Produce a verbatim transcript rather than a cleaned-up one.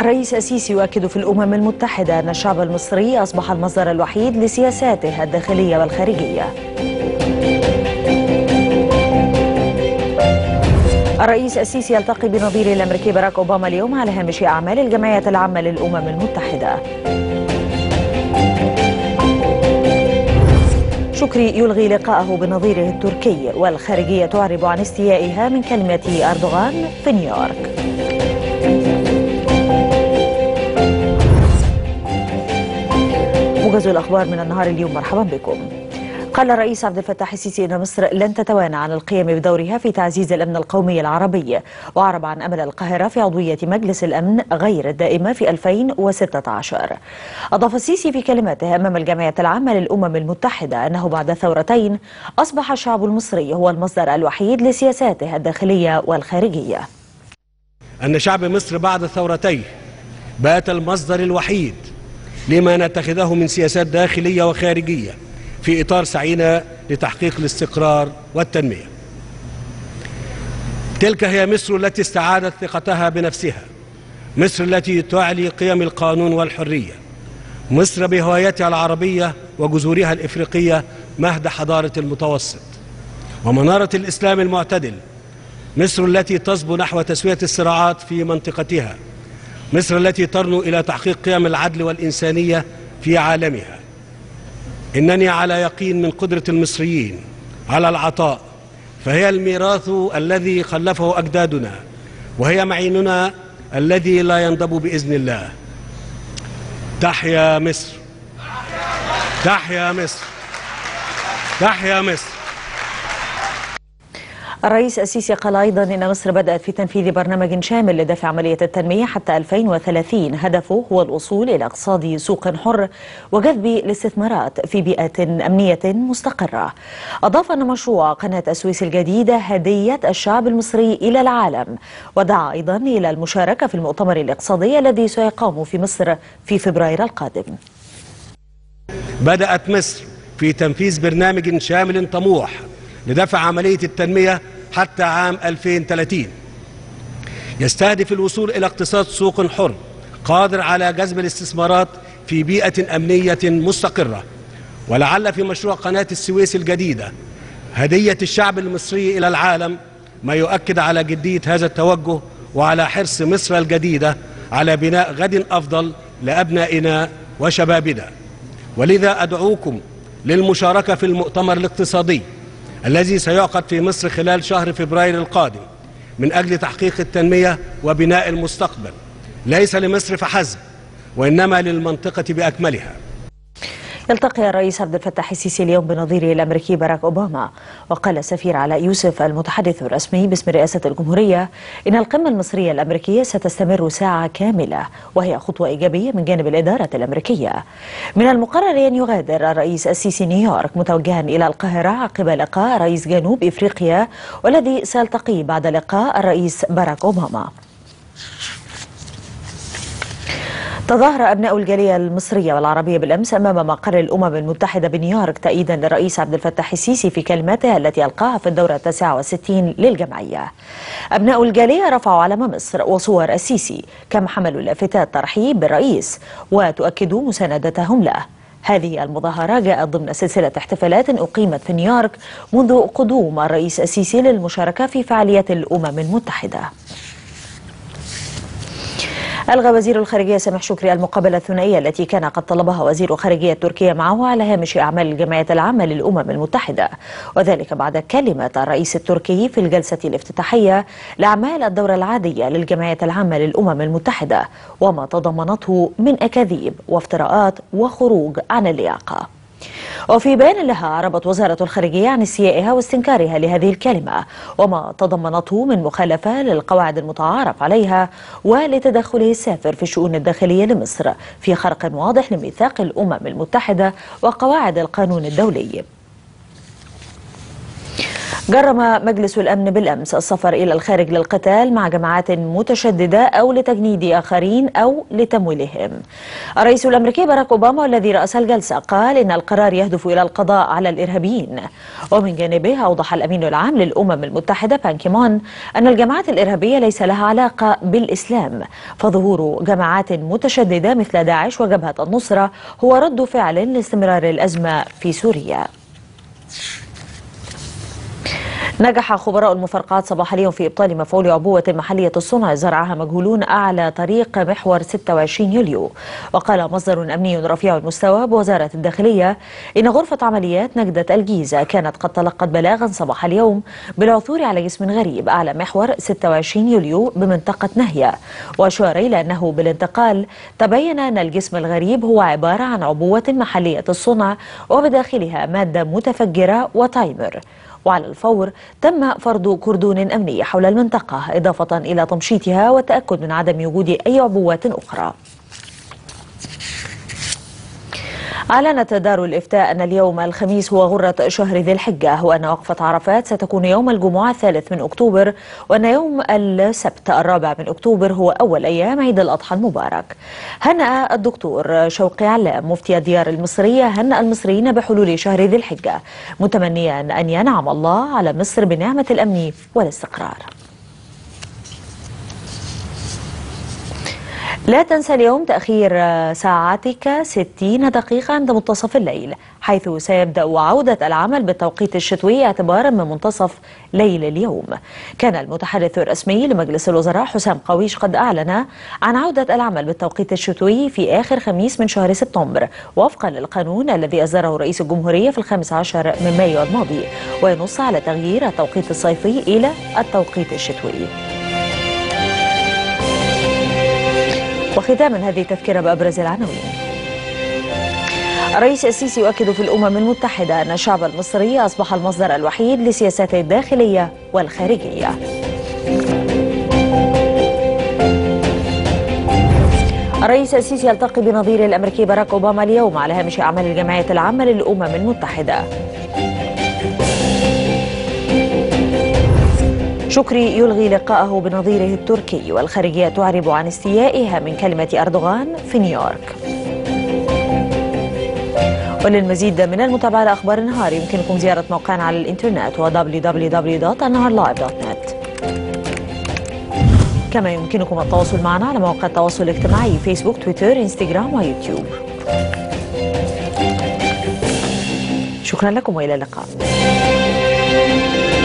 الرئيس السيسي يؤكد في الأمم المتحدة أن الشعب المصري أصبح المصدر الوحيد لسياساته الداخلية والخارجية. الرئيس السيسي يلتقي بنظيره الأمريكي باراك أوباما اليوم على هامش أعمال الجمعية العامة للأمم المتحدة. شكري يلغي لقاءه بنظيره التركي، والخارجية تعرب عن استيائها من كلمة أردوغان في نيويورك. موجز الأخبار من النهار اليوم، مرحبا بكم. قال الرئيس عبد الفتاح السيسي أن مصر لن تتوانى عن القيام بدورها في تعزيز الأمن القومي العربي، وأعرب عن أمل القاهرة في عضوية مجلس الأمن غير الدائمة في ألفين وستة عشر. أضاف السيسي في كلمته أمام الجمعية العامة للأمم المتحدة أنه بعد ثورتين أصبح الشعب المصري هو المصدر الوحيد لسياساته الداخلية والخارجية. أن شعب مصر بعد ثورتين بات المصدر الوحيد لما نتخذه من سياسات داخلية وخارجية في إطار سعينا لتحقيق الاستقرار والتنمية. تلك هي مصر التي استعادت ثقتها بنفسها، مصر التي تعلي قيم القانون والحرية، مصر بهويتها العربية وجذورها الإفريقية مهد حضارة المتوسط ومنارة الإسلام المعتدل، مصر التي تصبو نحو تسوية الصراعات في منطقتها، مصر التي ترنو إلى تحقيق قيم العدل والإنسانية في عالمها. إنني على يقين من قدرة المصريين على العطاء، فهي الميراث الذي خلفه أجدادنا، وهي معيننا الذي لا ينضب بإذن الله. تحيا مصر، تحيا مصر، تحيا مصر. الرئيس السيسي قال أيضا إن مصر بدأت في تنفيذ برنامج شامل لدفع عملية التنمية حتى ألفين وثلاثين، هدفه هو الوصول إلى اقتصاد سوق حر وجذب الاستثمارات في بيئة أمنية مستقرة. أضاف أن مشروع قناة السويس الجديدة هدية الشعب المصري إلى العالم، ودعا أيضا إلى المشاركة في المؤتمر الاقتصادي الذي سيقام في مصر في فبراير القادم. بدأت مصر في تنفيذ برنامج شامل طموح لدفع عملية التنمية حتى عام ألفين وثلاثين، يستهدف الوصول إلى اقتصاد سوق حر قادر على جذب الاستثمارات في بيئة أمنية مستقرة. ولعل في مشروع قناة السويس الجديدة هدية الشعب المصري إلى العالم ما يؤكد على جدية هذا التوجه، وعلى حرص مصر الجديدة على بناء غد أفضل لأبنائنا وشبابنا. ولذا أدعوكم للمشاركة في المؤتمر الاقتصادي الذي سيعقد في مصر خلال شهر فبراير القادم من أجل تحقيق التنمية وبناء المستقبل، ليس لمصر فحسب وإنما للمنطقة بأكملها. يلتقي الرئيس عبد الفتاح السيسي اليوم بنظيره الأمريكي باراك أوباما. وقال السفير علاء يوسف المتحدث الرسمي باسم رئاسة الجمهورية إن القمة المصرية الأمريكية ستستمر ساعة كاملة، وهي خطوة إيجابية من جانب الإدارة الأمريكية. من المقرر أن يغادر الرئيس السيسي نيويورك متوجها إلى القاهرة عقب لقاء رئيس جنوب إفريقيا، والذي سيلتقي بعد لقاء الرئيس باراك أوباما. تظاهر أبناء الجالية المصرية والعربية بالأمس أمام مقر الأمم المتحدة بنيويورك تأييدا للرئيس عبد الفتاح السيسي في كلمته التي ألقاها في الدورة التاسعة والستين للجمعية. أبناء الجالية رفعوا علم مصر وصور السيسي، كما حملوا لافتات ترحيب بالرئيس وتؤكدوا مساندتهم له. هذه المظاهرة جاءت ضمن سلسلة احتفالات أقيمت في نيويورك منذ قدوم الرئيس السيسي للمشاركة في فعاليات الأمم المتحدة. ألغى وزير الخارجية سامح شكري المقابلة الثنائية التي كان قد طلبها وزير خارجية تركيا معه على هامش أعمال الجمعية العامة للأمم المتحدة، وذلك بعد كلمة الرئيس التركي في الجلسة الافتتاحية لأعمال الدورة العادية للجمعية العامة للأمم المتحدة وما تضمنته من أكاذيب وافتراءات وخروج عن اللياقة. وفي بيان لها أعربت وزارة الخارجية عن استيائها واستنكارها لهذه الكلمة وما تضمنته من مخالفة للقواعد المتعارف عليها ولتدخله السافر في الشؤون الداخلية لمصر، في خرق واضح لميثاق الأمم المتحدة وقواعد القانون الدولي. جرم مجلس الأمن بالأمس السفر إلى الخارج للقتال مع جماعات متشددة أو لتجنيد آخرين أو لتمويلهم. الرئيس الأمريكي باراك أوباما الذي رأس الجلسة قال إن القرار يهدف إلى القضاء على الإرهابيين. ومن جانبه أوضح الأمين العام للأمم المتحدة بان كي مون أن الجماعات الإرهابية ليس لها علاقة بالإسلام، فظهور جماعات متشددة مثل داعش وجبهة النصرة هو رد فعل لاستمرار الأزمة في سوريا. نجح خبراء المفرقعات صباح اليوم في إبطال مفعول عبوة محلية الصنع زرعها مجهولون أعلى طريق محور ستة وعشرين يوليو. وقال مصدر أمني رفيع المستوى بوزارة الداخلية إن غرفة عمليات نجدة الجيزة كانت قد تلقت بلاغا صباح اليوم بالعثور على جسم غريب أعلى محور ستة وعشرين يوليو بمنطقة نهية. وأشار إلى أنه بالانتقال تبين أن الجسم الغريب هو عبارة عن عبوة محلية الصنع وبداخلها مادة متفجرة وتايمر. وعلى الفور تم فرض كردون أمني حول المنطقة إضافة إلى تمشيطها والتأكد من عدم وجود أي عبوات أخرى. أعلنت دار الإفتاء أن اليوم الخميس هو غرة شهر ذي الحجة، وأن وقفة عرفات ستكون يوم الجمعة الثالث من أكتوبر، وأن يوم السبت الرابع من أكتوبر هو أول أيام عيد الأضحى المبارك. هنأ الدكتور شوقي علام مفتي ديار المصرية هنأ المصريين بحلول شهر ذي الحجة متمنيا أن ينعم الله على مصر بنعمة الأمن والاستقرار. لا تنسى اليوم تأخير ساعتك ستين دقيقة عند منتصف الليل، حيث سيبدأ عودة العمل بالتوقيت الشتوي اعتبارا من منتصف ليل اليوم. كان المتحدث الرسمي لمجلس الوزراء حسام قويش قد أعلن عن عودة العمل بالتوقيت الشتوي في آخر خميس من شهر سبتمبر وفقا للقانون الذي أصدره رئيس الجمهورية في الخامس عشر من مايو الماضي، وينص على تغيير التوقيت الصيفي إلى التوقيت الشتوي. وختاما هذه التذكرة بأبرز العناوين. الرئيس السيسي يؤكد في الأمم المتحدة أن الشعب المصري أصبح المصدر الوحيد لسياساته الداخلية والخارجية. الرئيس السيسي يلتقي بنظيره الأمريكي باراك أوباما اليوم على هامش أعمال الجمعية العامة للأمم المتحدة. شكري يلغي لقاءه بنظيره التركي، والخارجية تعرب عن استيائها من كلمة أردوغان في نيويورك. وللمزيد من المتابعة لأخبار النهار يمكنكم زيارة موقعنا على الإنترنت دبليو دبليو دبليو دوت النهار لايف دوت نت. كما يمكنكم التواصل معنا على مواقع التواصل الاجتماعي فيسبوك، تويتر، إنستجرام ويوتيوب. شكرا لكم وإلى اللقاء.